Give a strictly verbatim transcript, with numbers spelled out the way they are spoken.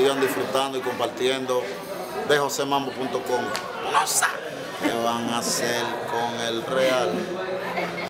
sigan disfrutando y compartiendo de Jose Mambo punto com. Cosas que van a hacer con el real.